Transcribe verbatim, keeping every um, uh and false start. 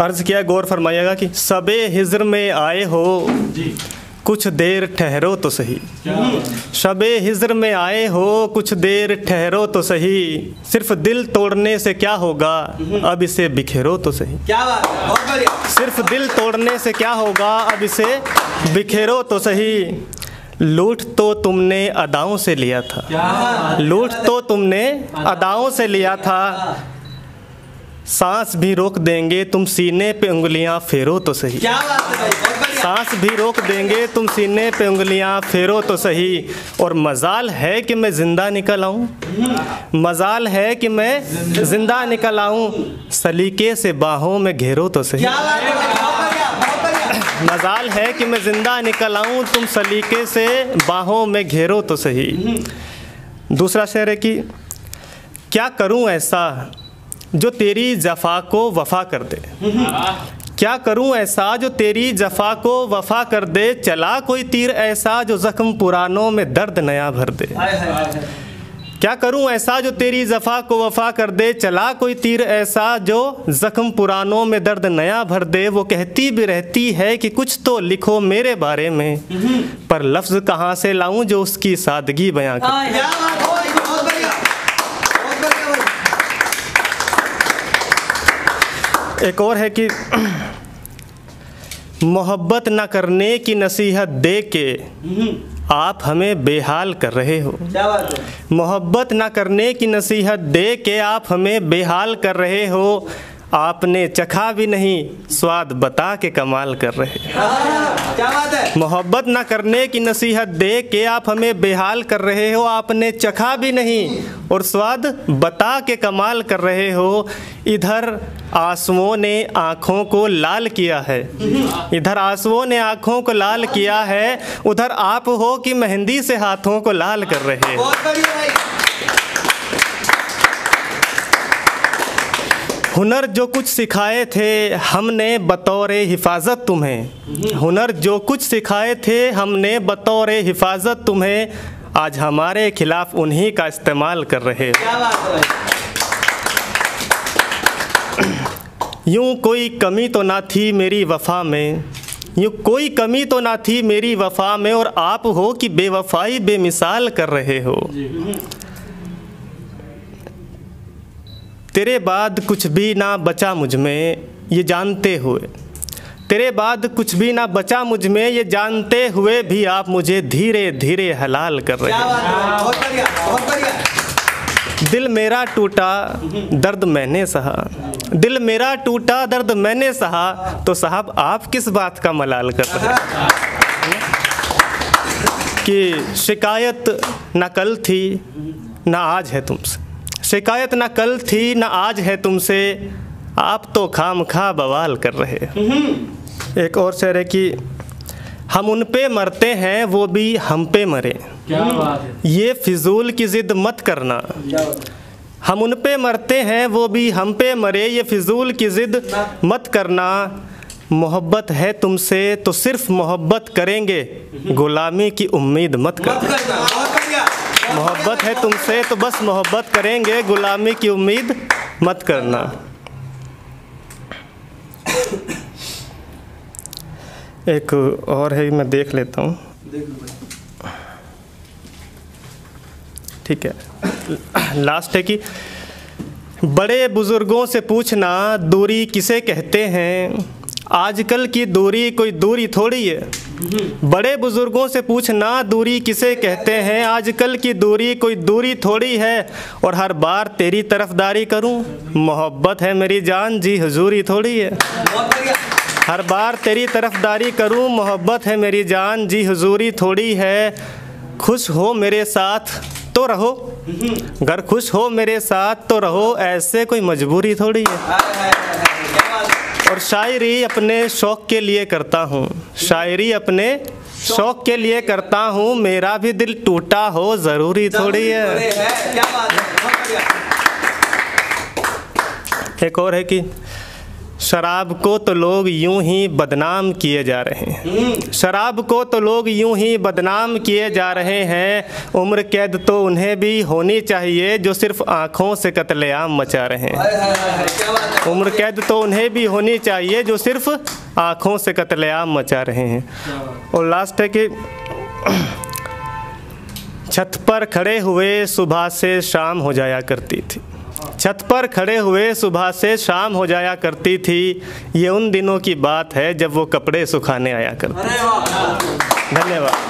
अर्ज किया, गौर फरमाइएगा कि सबे हिजर में आए हो कुछ देर ठहरो तो सही। शबे हिजर में आए हो कुछ देर ठहरो तो सही, सिर्फ दिल तोड़ने से क्या होगा अब इसे बिखेरो तो सही। क्या बात है, बहुत बढ़िया। सिर्फ दिल तोड़ने से क्या होगा अब इसे बिखेरो तो सही। लूट तो तुमने अदाओं से लिया था, लूट तो तुमने अदाओं से लिया था, सांस भी रोक देंगे तुम सीने पे उंगलियां फेरो तो सही। क्या बात है भाई, सांस भी रोक देंगे तुम सीने पे उंगलियां फेरो तो सही। और मजाल है कि मैं जिंदा निकल आऊं, मजाल है कि मैं जिंदा निकल आऊं, सलीके से बाहों में घेरो तो सही। मजाल है कि मैं जिंदा निकल आऊं, तुम सलीके से बाहों में घेरो तो सही। दूसरा शेर है कि क्या करूं ऐसा जो तेरी जफा को वफा कर दे, क्या करूं ऐसा जो तेरी जफा को वफा कर दे, चला कोई तीर ऐसा जो जख्म पुरानों में दर्द नया भर दे। क्या करूं ऐसा जो तेरी जफा को वफा कर दे, चला कोई तीर ऐसा जो जख्म पुरानों में दर्द नया भर दे। वो कहती भी रहती है कि कुछ तो लिखो मेरे बारे में, पर लफ्ज कहाँ से लाऊं जो उसकी सादगी बयां कर। एक और है कि मोहब्बत ना करने की नसीहत दे के आप हमें बेहाल कर रहे हो। मोहब्बत ना करने की नसीहत दे के आप हमें बेहाल कर रहे हो, आपने चखा भी नहीं स्वाद बता के कमाल कर रहे हो। क्या बात है, मोहब्बत ना करने की नसीहत दे के आप हमें बेहाल कर रहे हो, आपने चखा भी नहीं और स्वाद बता के कमाल कर रहे हो। इधर आंसुओं ने आँखों को लाल किया है, इधर आंसुओं ने आँखों को लाल किया है, उधर आप हो कि मेहंदी से हाथों को लाल कर रहे हो। हुनर जो कुछ सिखाए थे हमने बतौर हिफाजत तुम्हें, हुनर जो कुछ सिखाए थे हमने बतौर हिफाजत तुम्हें, आज हमारे खिलाफ उन्हीं का इस्तेमाल कर रहे हो। यूं कोई कमी तो ना थी मेरी वफा में, यूं कोई कमी तो ना थी मेरी वफा में, और आप हो कि बेवफाई बेमिसाल कर रहे हो। तेरे बाद कुछ भी ना बचा मुझ में ये जानते हुए, तेरे बाद कुछ भी ना बचा मुझ में ये जानते हुए भी, आप मुझे धीरे धीरे हलाल कर रहे हैं। बहुत बढ़िया, बहुत बढ़िया। दिल मेरा टूटा दर्द मैंने सहा, दिल मेरा टूटा दर्द मैंने सहा, तो साहब आप किस बात का मलाल कर रहे हैं। कि शिकायत ना कल थी ना आज है तुमसे, शिकायत ना कल थी ना आज है तुमसे, आप तो खामखा बवाल कर रहे हैं। एक और शेर है कि हम उन पे मरते हैं वो भी हम पे मरे, क्या बात है। ये फिजूल की जिद मत करना, हम उन पे मरते हैं वो भी हम पे मरे, ये फिजूल की जिद मत करना। मोहब्बत है तुमसे तो सिर्फ मोहब्बत करेंगे, गुलामी की उम्मीद मत करना। मोहब्बत है तुमसे तो बस मोहब्बत करेंगे, गुलामी की उम्मीद मत करना। एक और है, मैं देख लेता हूँ, ठीक है, लास्ट है कि बड़े बुजुर्गों से पूछना दूरी किसे कहते हैं, आजकल की दूरी कोई दूरी थोड़ी है। बड़े बुजुर्गों से पूछना दूरी किसे कहते हैं, आजकल की दूरी कोई दूरी थोड़ी है, और हर बार तेरी तरफदारी करूं, मोहब्बत है मेरी जान जी हुजूरी थोड़ी है। हर बार तेरी तरफदारी करूं, मोहब्बत है मेरी जान जी हुजूरी थोड़ी है। खुश हो मेरे साथ तो रहो, अगर खुश हो मेरे साथ तो रहो, ऐसे कोई मजबूरी थोड़ी है। और शायरी अपने शौक़ के लिए करता हूँ, शायरी अपने शौक़ के लिए करता हूँ, मेरा भी दिल टूटा हो ज़रूरी थोड़ी है। क्या बात है, एक और है कि शराब को तो लोग यूं ही बदनाम किए जा रहे हैं, शराब को तो लोग यूं ही बदनाम किए जा रहे हैं, उम्र कैद तो उन्हें भी होनी चाहिए जो सिर्फ आँखों से कत्लेआम मचा रहे हैं। उम्र कैद तो उन्हें भी होनी चाहिए जो सिर्फ आँखों से कत्लेआम मचा रहे हैं। और लास्ट है कि छत पर खड़े हुए सुबह से शाम हो जाया करती थी, छत पर खड़े हुए सुबह से शाम हो जाया करती थी, ये उन दिनों की बात है जब वो कपड़े सुखाने आया करती थी। धन्यवाद।